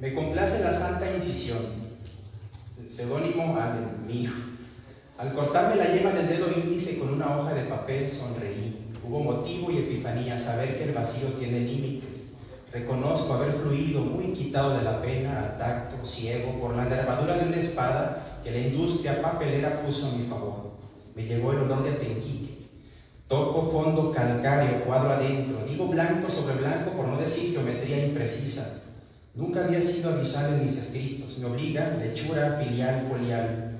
Me complace la santa incisión, el seudónimo Ale, mi hijo. Al cortarme la yema del dedo índice con una hoja de papel sonreí. Hubo motivo y epifanía, saber que el vacío tiene límites. Reconozco haber fluido muy quitado de la pena, al tacto, ciego, por la nervadura de una espada que la industria papelera puso a mi favor. Me llegó el olor de Atenquique. Toco fondo calcáreo, cuadro adentro, digo blanco sobre blanco por no decir geometría imprecisa. Nunca había sido avisado en mis escritos, me obliga, lechura, filial, folial.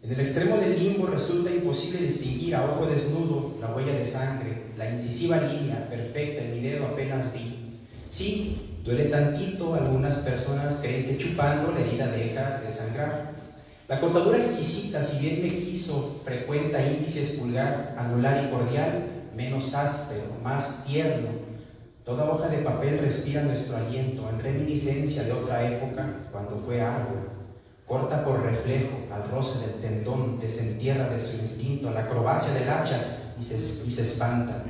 En el extremo del limbo resulta imposible distinguir a ojo desnudo la huella de sangre, la incisiva línea perfecta en mi dedo apenas vi. Sí, duele tantito, algunas personas creen que chupando la herida deja de sangrar. La cortadura exquisita, si bien me quiso, frecuenta índices pulgar, anular y cordial, menos áspero, más tierno. Toda hoja de papel respira nuestro aliento, en reminiscencia de otra época, cuando fue árbol. Corta por reflejo, al roce del tendón, desentierra de su instinto, la acrobacia del hacha y se espanta.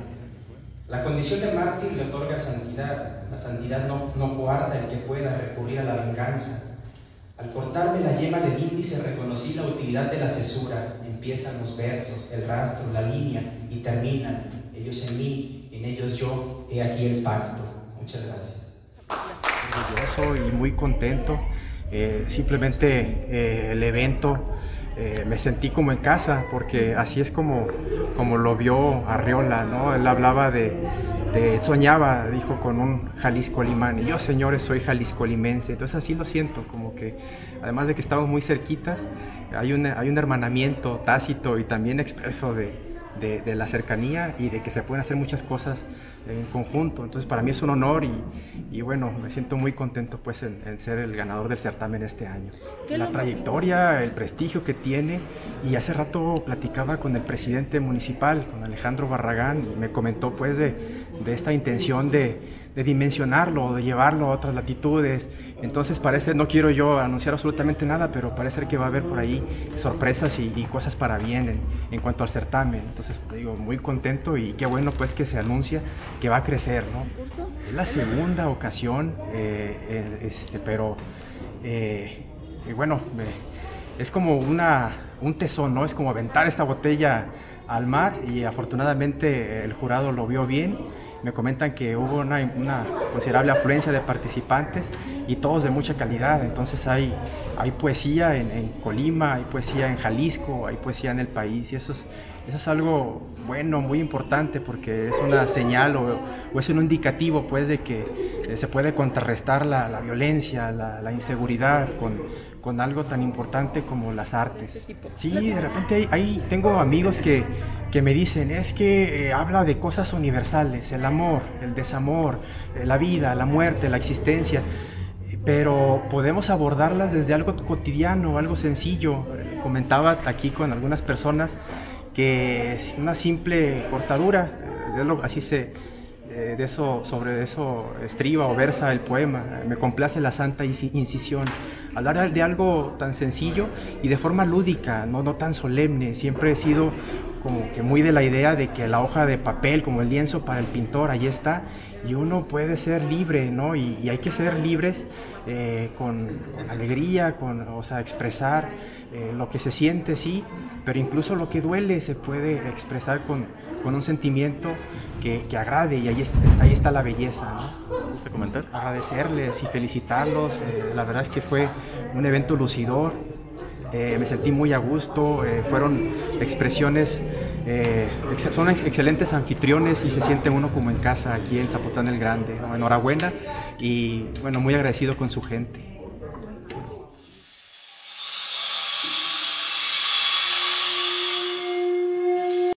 La condición de mártir le otorga santidad, la santidad no coarta el que pueda recurrir a la venganza. Al cortarme la yema del índice reconocí la utilidad de la cesura, empiezan los versos, el rastro, la línea y terminan, ellos en mí, en ellos yo, he aquí el pacto. Muchas gracias. Orgulloso y muy contento. Simplemente el evento me sentí como en casa, porque así es como lo vio Arriola, ¿no? Él hablaba soñaba, dijo, con un Jalisco-Limán, y yo, señores, soy Jalisco-Limense. Entonces así lo siento, como que además de que estamos muy cerquitas, hay un hermanamiento tácito y también expreso de la cercanía y de que se pueden hacer muchas cosas en conjunto. Entonces para mí es un honor y bueno, me siento muy contento pues en ser el ganador del certamen este año. La trayectoria, el prestigio que tiene, y hace rato platicaba con el presidente municipal, con Alejandro Barragán, y me comentó pues de esta intención de dimensionarlo, de llevarlo a otras latitudes. Entonces parece, no quiero yo anunciar absolutamente nada, pero parece que va a haber por ahí sorpresas y cosas para bien en cuanto al certamen. Entonces digo, muy contento, y qué bueno pues que se anuncia que va a crecer, ¿no? Es la segunda ocasión, y bueno, es como un tesón, ¿no? Es como aventar esta botella al mar, y afortunadamente el jurado lo vio bien. Me comentan que hubo una considerable afluencia de participantes y todos de mucha calidad. Entonces hay poesía en Colima, hay poesía en Jalisco, hay poesía en el país, y eso es algo bueno, muy importante, porque es una señal o es un indicativo pues de que se puede contrarrestar la violencia, la inseguridad con algo tan importante como las artes. Sí, de repente ahí tengo amigos que me dicen, es que habla de cosas universales, el amor, el desamor, la vida, la muerte, la existencia, pero podemos abordarlas desde algo cotidiano, algo sencillo. Comentaba aquí con algunas personas que es una simple cortadura, así sobre eso estriba o versa el poema. Me complace la santa incisión, hablar de algo tan sencillo y de forma lúdica, no tan solemne. Siempre he sido como que muy de la idea de que la hoja de papel, como el lienzo para el pintor, ahí está, y uno puede ser libre, ¿no? Y hay que ser libres con alegría, expresar lo que se siente, sí, pero incluso lo que duele se puede expresar con un sentimiento que agrade, y ahí está la belleza, ¿no? ¿Te gusta comentar? Agradecerles y felicitarlos. La verdad es que fue un evento lucidor. Me sentí muy a gusto, fueron expresiones, son excelentes anfitriones y se siente uno como en casa aquí en Zapotlán el Grande, ¿no? Enhorabuena, y bueno, muy agradecido con su gente.